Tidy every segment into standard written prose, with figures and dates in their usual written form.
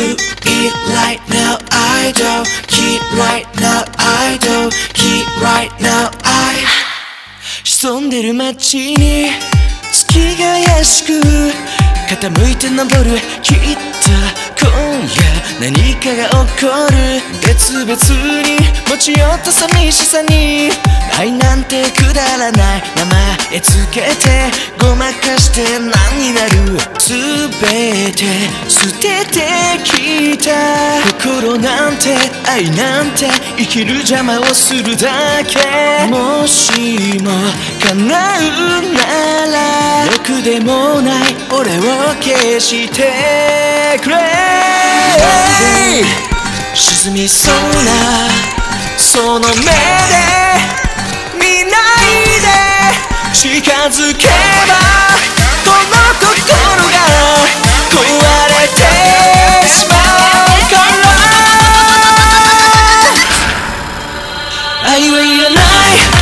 to eat right now, I don't keep right now, I don't keep right now, I 潜んでる街に月が怪しく傾いて昇る、きっと今夜何かが起こる。別々に持ち寄った寂しさに愛なんてくだらない名前つけてごまかして何になる。全て捨ててきた心なんて愛なんて生きる邪魔をするだけ。もしも叶うならろくでもない俺を消してくれ。沈みそうなその目で見ないで近づけばこの心が壊れてしまうから。愛はいらない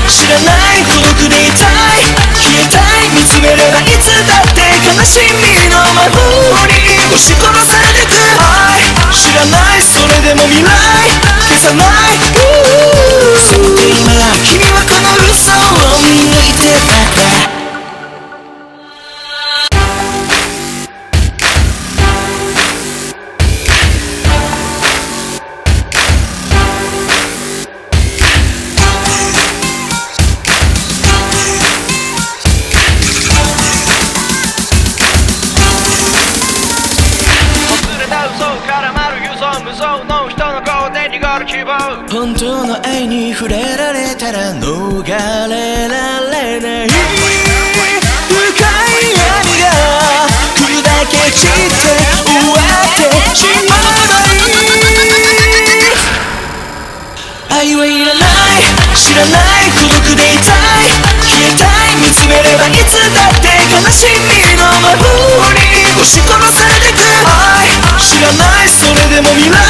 知らない遠くでいたい消えたい見つめればいつだって悲しみの魔法に押し殺されてく。愛知らないそれでも未来消さない。そこで今君はこの嘘を見抜いてたんだ。本当の愛に触れられたら逃れられない。深い闇が砕け散って終わってしまえばいい。愛はいらない知らない孤独でいたい消えたい見つめればいつだって悲しみの魔法に押し殺されてく。愛知らないそれでも未来